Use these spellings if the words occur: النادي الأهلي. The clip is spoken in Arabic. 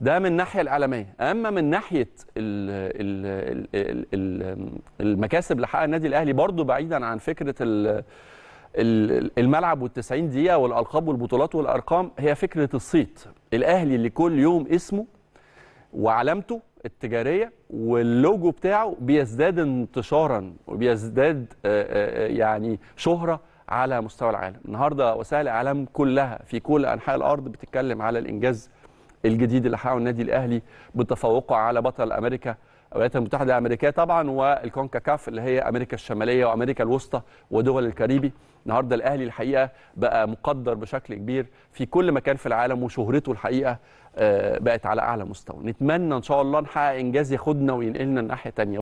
ده من الناحيه الاعلاميه. اما من ناحيه المكاسب اللي حققها النادي الاهلي برضو بعيدا عن فكره الملعب وال90 دقيقه والالقاب والبطولات والارقام، هي فكره الصيت. الاهلي اللي كل يوم اسمه وعلامته التجاريه واللوجو بتاعه بيزداد انتشارا وبيزداد يعني شهره على مستوى العالم. النهارده وسائل الاعلام كلها في كل انحاء الارض بتتكلم على الانجاز الجديد اللي حققه النادي الاهلي بتفوقه على بطل امريكا الولايات المتحده الامريكيه طبعا، والكونكاكاف اللي هي امريكا الشماليه وامريكا الوسطى ودول الكاريبي. النهارده الاهلي الحقيقه بقى مقدر بشكل كبير في كل مكان في العالم، وشهرته الحقيقه بقت على اعلى مستوى. نتمنى ان شاء الله نحقق انجاز ياخدنا وينقلنا الناحيه الثانيه.